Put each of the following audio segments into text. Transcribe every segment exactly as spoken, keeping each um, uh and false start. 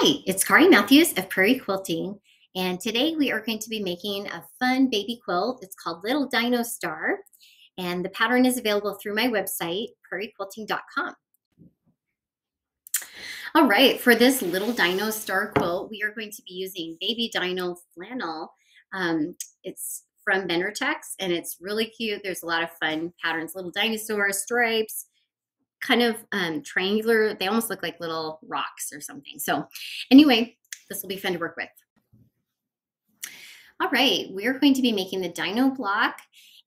Hi, it's Kari Matthews of Prairie Quilting, and today we are going to be making a fun baby quilt. It's called Little Dino Star, and the pattern is available through my website, prairie quilting dot com. All right, for this Little Dino Star quilt, we are going to be using baby dino flannel. Um, it's from Benartex, and it's really cute. There's a lot of fun patterns, little dinosaur stripes, kind of um, triangular. They almost look like little rocks or something. So anyway, this will be fun to work with. All right, we're going to be making the dino block,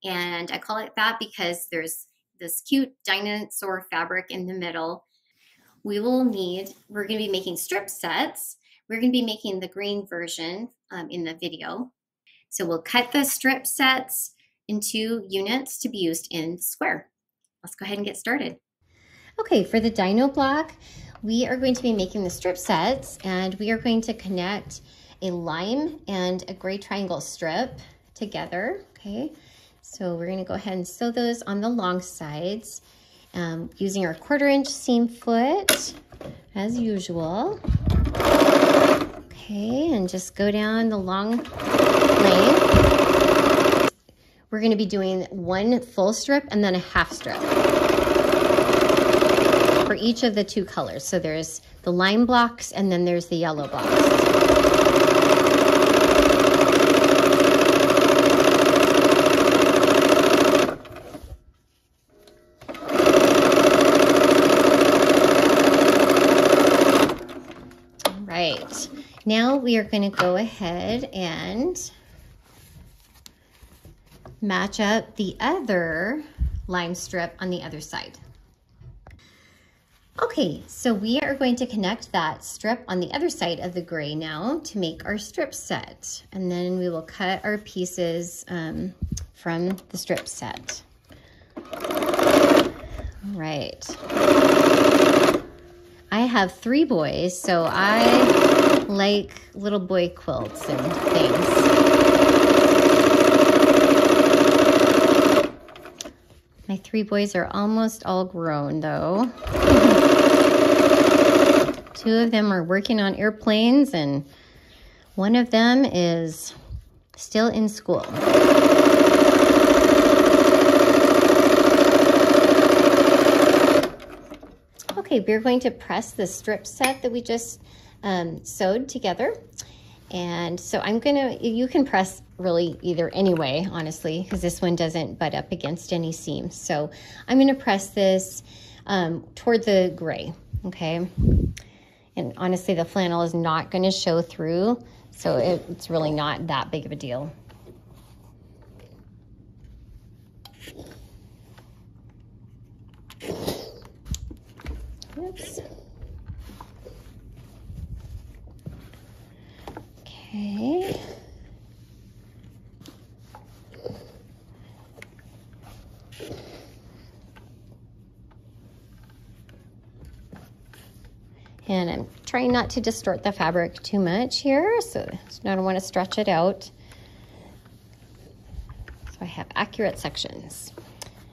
and I call it that because there's this cute dinosaur fabric in the middle. We will need, we're gonna be making strip sets. We're gonna be making the green version um, in the video. So we'll cut the strip sets into units to be used in square. Let's go ahead and get started. Okay, for the dino block, we are going to be making the strip sets, and we are going to connect a lime and a gray triangle strip together, okay? So we're gonna go ahead and sew those on the long sides um, using our quarter inch seam foot as usual. Okay, and just go down the long lane. We're gonna be doing one full strip and then a half strip for each of the two colors. So there's the lime blocks and then there's the yellow blocks. All right, now we are going to go ahead and match up the other lime strip on the other side. Okay, so we are going to connect that strip on the other side of the gray now to make our strip set. And then we will cut our pieces um, from the strip set. All right. I have three boys, so I like little boy quilts and things. My three boys are almost all grown though. Two of them are working on airplanes, and one of them is still in school. Okay, we're going to press the strip set that we just um, sewed together. And so I'm gonna, you can press really either anyway, honestly, because this one doesn't butt up against any seam. So I'm gonna press this um, toward the gray, okay? And honestly, the flannel is not going to show through, so it, it's really not that big of a deal. Oops. Okay. And I'm trying not to distort the fabric too much here, so I don't want to stretch it out. So I have accurate sections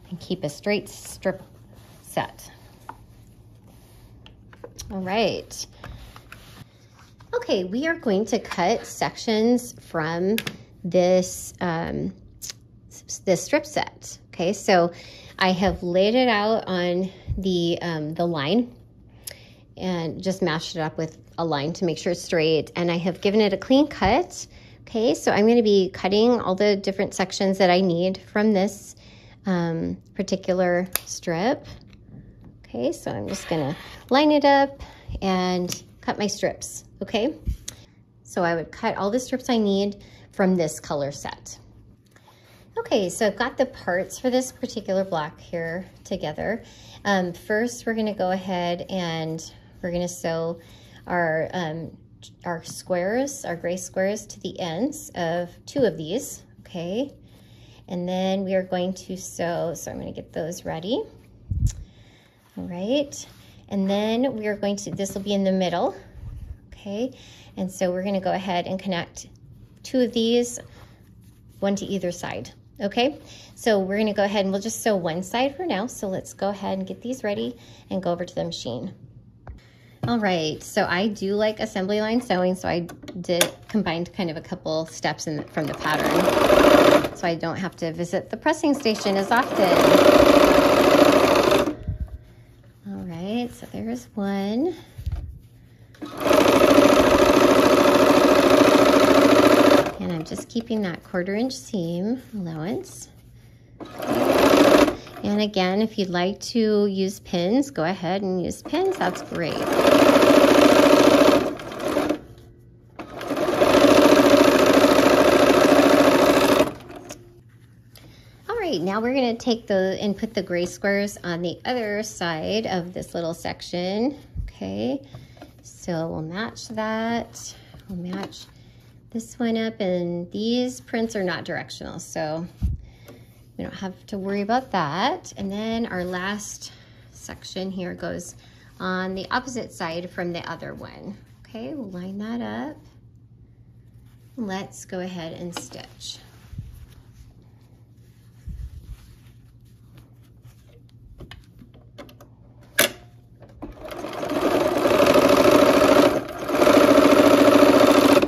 and keep a straight strip set. All right. Okay, we are going to cut sections from this, um, this strip set. Okay, so I have laid it out on the, um, the line, and just mashed it up with a line to make sure it's straight. And I have given it a clean cut. Okay, so I'm gonna be cutting all the different sections that I need from this um, particular strip. Okay, so I'm just gonna line it up and cut my strips, okay? So I would cut all the strips I need from this color set. Okay, so I've got the parts for this particular block here together. Um, first, we're gonna go ahead and we're gonna sew our, um, our squares, our gray squares to the ends of two of these, okay? And then we are going to sew, so I'm gonna get those ready. All right, and then we are going to, this will be in the middle, okay? And so we're gonna go ahead and connect two of these, one to either side, okay? So we're gonna go ahead and we'll just sew one side for now. So let's go ahead and get these ready and go over to the machine. All right, so I do like assembly line sewing, so I did combined kind of a couple steps in the, from the pattern, so I don't have to visit the pressing station as often. All right, so there's one. And I'm just keeping that quarter inch seam allowance. And again, if you'd like to use pins, go ahead and use pins, that's great. All right, now we're gonna take the, and put the gray squares on the other side of this little section, okay? So we'll match that, we'll match this one up, and these prints are not directional, so we don't have to worry about that. And then our last section here goes on the opposite side from the other one. Okay, we'll line that up. Let's go ahead and stitch.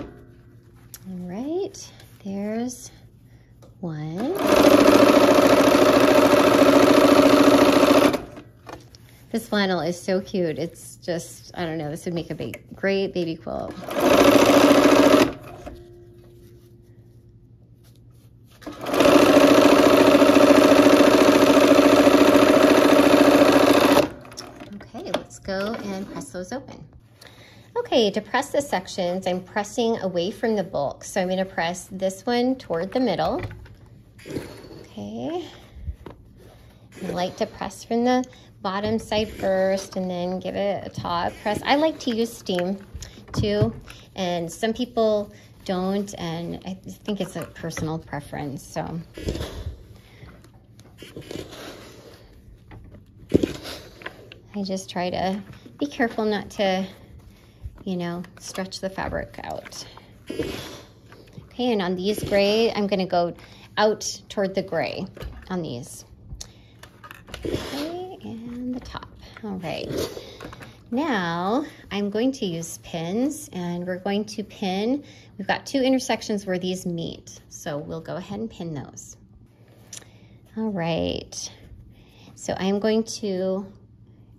All right, there's one. This flannel is so cute. It's just, I don't know, this would make a big, great baby quilt. Okay, let's go and press those open. Okay, to press the sections, I'm pressing away from the bulk. So I'm gonna press this one toward the middle. Okay. I like to press from the bottom side first and then give it a top press. I like to use steam too, and some people don't, and I think it's a personal preference, so. I just try to be careful not to, you know, stretch the fabric out. Okay, and on these gray, I'm gonna go out toward the gray on these. Okay, and the top. All right, now I'm going to use pins, and we're going to pin, we've got two intersections where these meet, so we'll go ahead and pin those. All right, so I'm going to,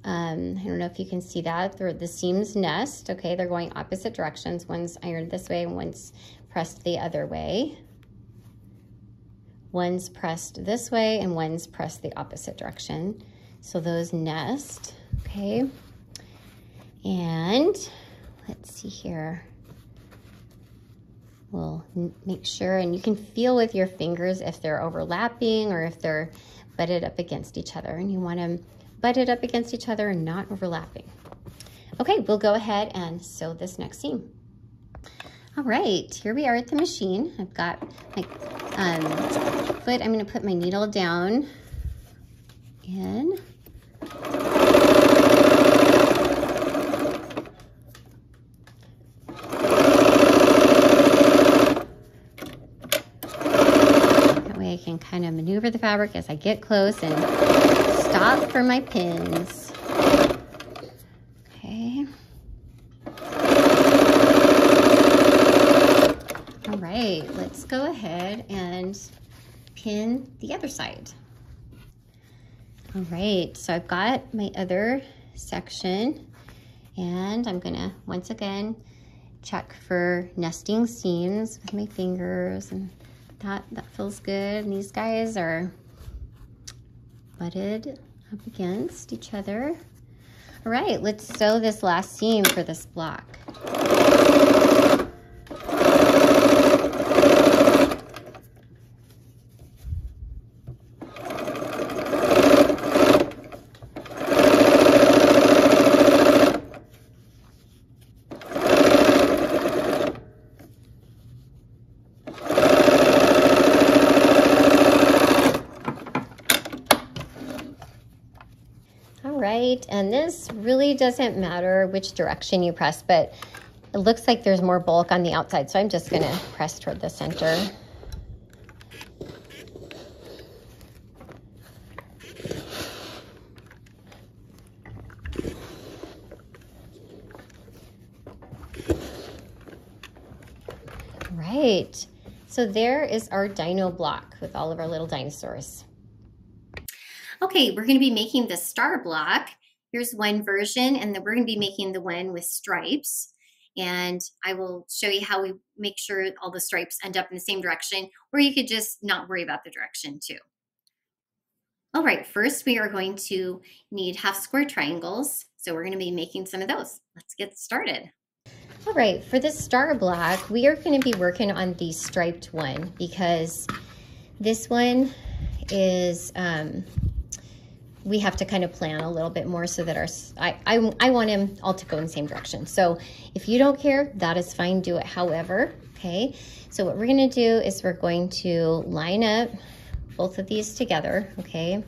um, I don't know if you can see that, the seams nest, okay, they're going opposite directions, one's ironed this way and one's pressed the other way. One's pressed this way and one's pressed the opposite direction. So those nest, okay? And let's see here. We'll make sure, and you can feel with your fingers if they're overlapping or if they're butted up against each other, and you want them butted up against each other and not overlapping. Okay, we'll go ahead and sew this next seam. All right, here we are at the machine. I've got my um, foot. I'm gonna put my needle down in. That way I can kind of maneuver the fabric as I get close and stop for my pins. Okay. All right, let's go ahead and pin the other side. All right, so I've got my other section, and I'm gonna, once again, check for nesting seams with my fingers, and that, that feels good. And these guys are butted up against each other. All right, let's sew this last seam for this block. And this really doesn't matter which direction you press, but it looks like there's more bulk on the outside, so I'm just gonna press toward the center. right, so there is our dino block with all of our little dinosaurs. Okay, we're going to be making the star block. Here's one version, and then we're going to be making the one with stripes. And I will show you how we make sure all the stripes end up in the same direction, or you could just not worry about the direction too. All right, first we are going to need half square triangles. So we're going to be making some of those. Let's get started. All right, for this star block, we are going to be working on the striped one because this one is, um, we have to kind of plan a little bit more so that our, I, I, I want them all to go in the same direction. So if you don't care, that is fine, do it however, okay? So what we're gonna do is we're going to line up both of these together, okay?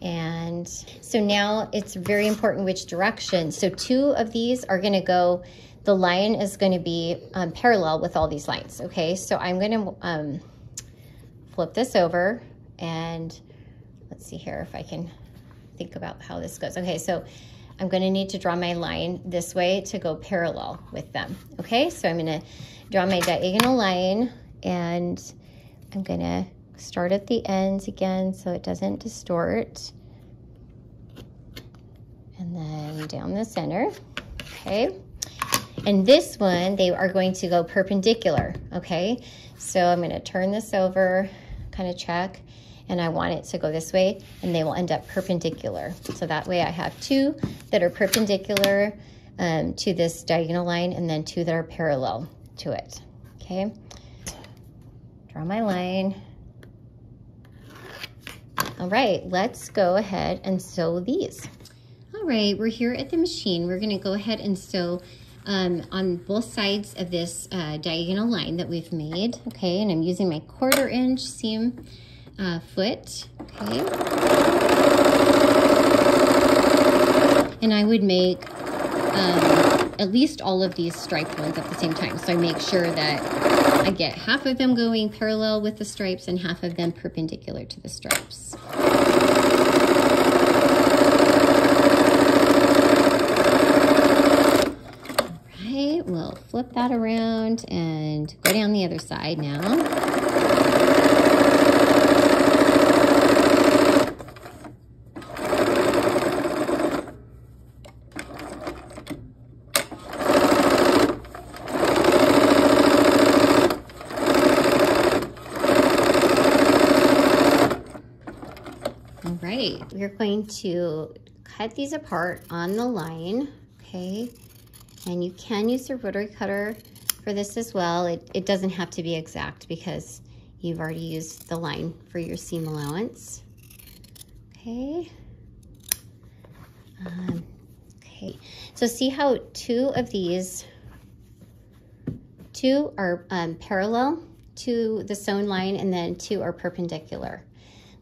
And so now it's very important which direction. So two of these are gonna go, the line is gonna be um, parallel with all these lines, okay? So I'm gonna um, flip this over and let's see here if I can think about how this goes. Okay, so I'm going to need to draw my line this way to go parallel with them. Okay, so I'm going to draw my diagonal line, and I'm going to start at the ends again so it doesn't distort. And then down the center. Okay, and this one, they are going to go perpendicular. Okay, so I'm going to turn this over, kind of check. And I want it to go this way, and they will end up perpendicular. So that way I have two that are perpendicular um, to this diagonal line, and then two that are parallel to it, okay? Draw my line. All right, let's go ahead and sew these. All right, we're here at the machine. We're gonna go ahead and sew um, on both sides of this uh, diagonal line that we've made, okay? And I'm using my quarter inch seam Uh, foot, okay, and I would make um, at least all of these striped ones at the same time, so I make sure that I get half of them going parallel with the stripes and half of them perpendicular to the stripes. All right, we'll flip that around and go down the other side now. We're going to cut these apart on the line, okay? And you can use your rotary cutter for this as well. It, it doesn't have to be exact because you've already used the line for your seam allowance, okay? Um, okay, so see how two of these, two are um, parallel to the sewn line, and then two are perpendicular.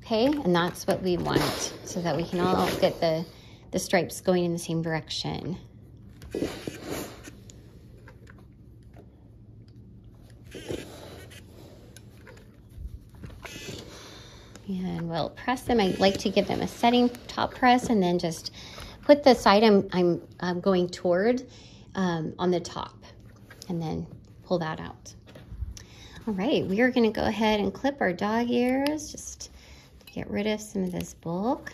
Okay, and that's what we want so that we can all get the, the stripes going in the same direction. And we'll press them. I like to give them a setting top press and then just put the side I'm, I'm, I'm going toward um, on the top and then pull that out. All right, we are gonna go ahead and clip our dog ears. Just get rid of some of this bulk.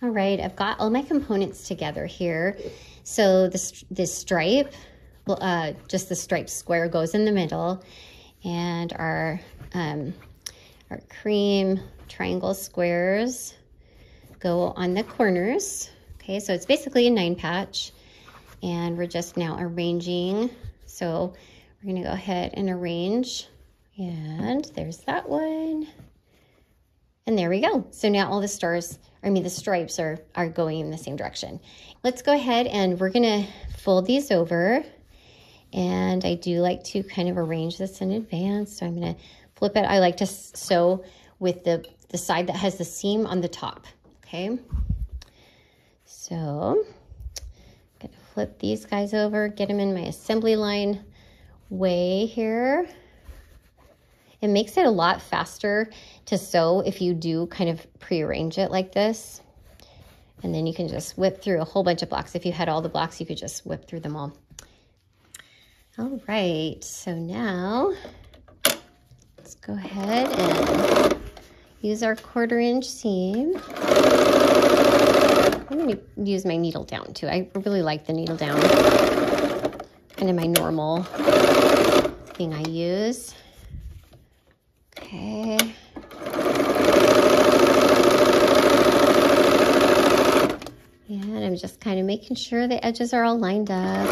All right, I've got all my components together here. So this, this stripe, uh, just the striped square goes in the middle, and our, um, our cream triangle squares go on the corners. Okay, so it's basically a nine patch, and we're just now arranging. So we're gonna go ahead and arrange, and there's that one, and there we go. So now all the stars, I mean the stripes are, are going in the same direction. Let's go ahead and we're gonna fold these over, and I do like to kind of arrange this in advance, so I'm gonna flip it. I like to sew with the, the side that has the seam on the top, okay? So I'm gonna flip these guys over, get them in my assembly line way here. It makes it a lot faster to sew if you do kind of prearrange it like this. And then you can just whip through a whole bunch of blocks. If you had all the blocks, you could just whip through them all. All right, so now let's go ahead and use our quarter inch seam. I'm gonna use my needle down too. I really like the needle down. Kind of my normal thing I use. Okay. And I'm just kind of making sure the edges are all lined up.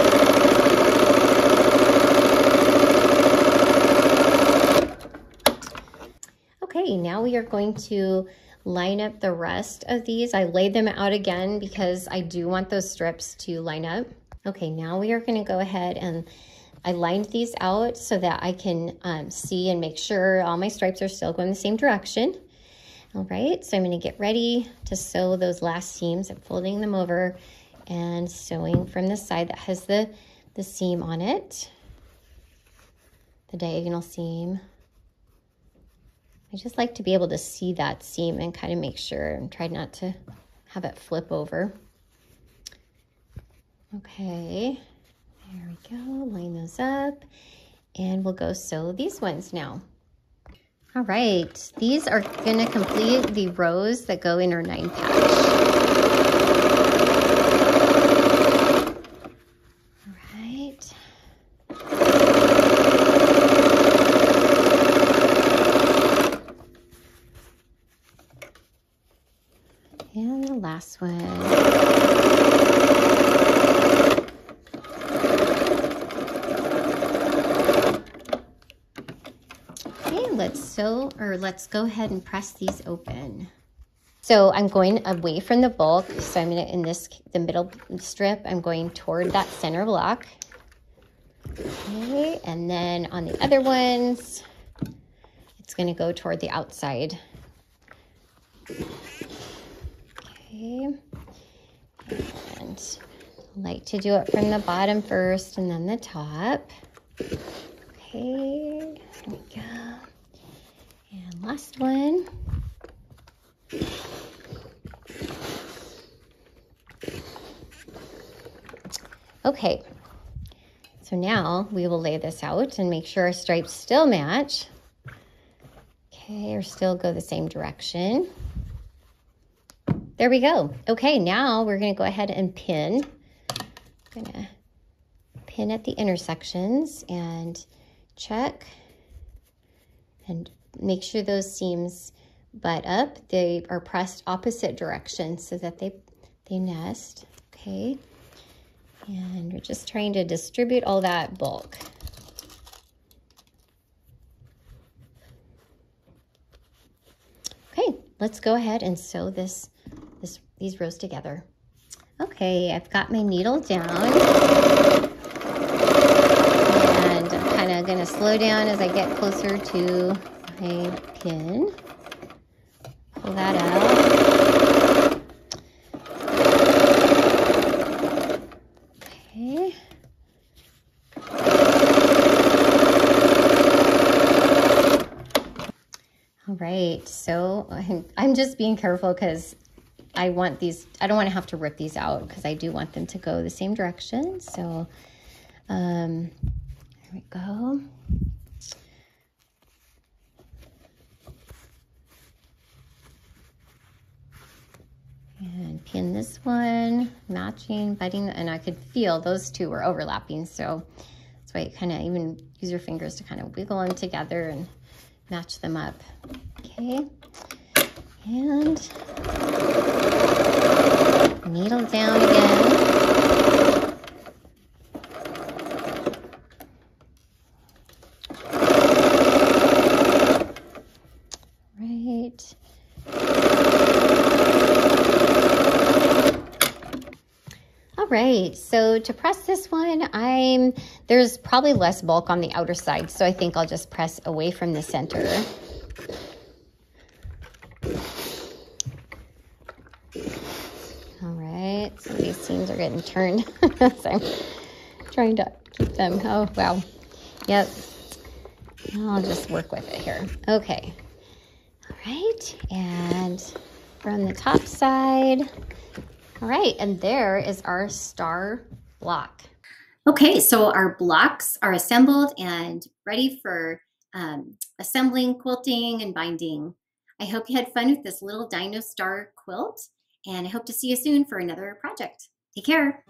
Okay, now we are going to line up the rest of these. I laid them out again because I do want those strips to line up. Okay, now we are gonna go ahead and I lined these out so that I can um, see and make sure all my stripes are still going the same direction. All right, so I'm gonna get ready to sew those last seams. I'm folding them over and sewing from the side that has the, the seam on it, the diagonal seam. I just like to be able to see that seam and kind of make sure and try not to have it flip over. Okay, there we go, line those up, and we'll go sew these ones now. All right, these are gonna complete the rows that go in our nine patch. All right. And the last one. Let's sew, or let's go ahead and press these open. So I'm going away from the bulk. So I'm going to, in this, the middle strip, I'm going toward that center block. Okay, and then on the other ones, it's going to go toward the outside. Okay, and I like to do it from the bottom first and then the top. Okay, there we go. And last one. Okay, so now we will lay this out and make sure our stripes still match. Okay, or still go the same direction. There we go. Okay, now we're gonna go ahead and pin. I'm gonna pin at the intersections and check and make sure those seams butt up. They are pressed opposite directions so that they, they nest, okay? And we're just trying to distribute all that bulk. Okay, let's go ahead and sew this, this these rows together. Okay, I've got my needle down. And I'm kinda gonna slow down as I get closer to my pin, pull that out. Okay. All right, so I'm, I'm just being careful because I want these, I don't want to have to rip these out because I do want them to go the same direction. So um, there we go. And pin this one, matching, butting, and I could feel those two were overlapping, so that's why you kind of even use your fingers to kind of wiggle them together and match them up. Okay, and needle down again. Right. Right, so to press this one, I'm there's probably less bulk on the outer side, so I think I'll just press away from the center. All right, so these seams are getting turned. So I'm trying to keep them. Oh, wow. Yep. I'll just work with it here. Okay. All right, and from the top side, All right, and there is our star block. Okay, so our blocks are assembled and ready for um, assembling, quilting, and binding. I hope you had fun with this little dino star quilt, and I hope to see you soon for another project. Take care.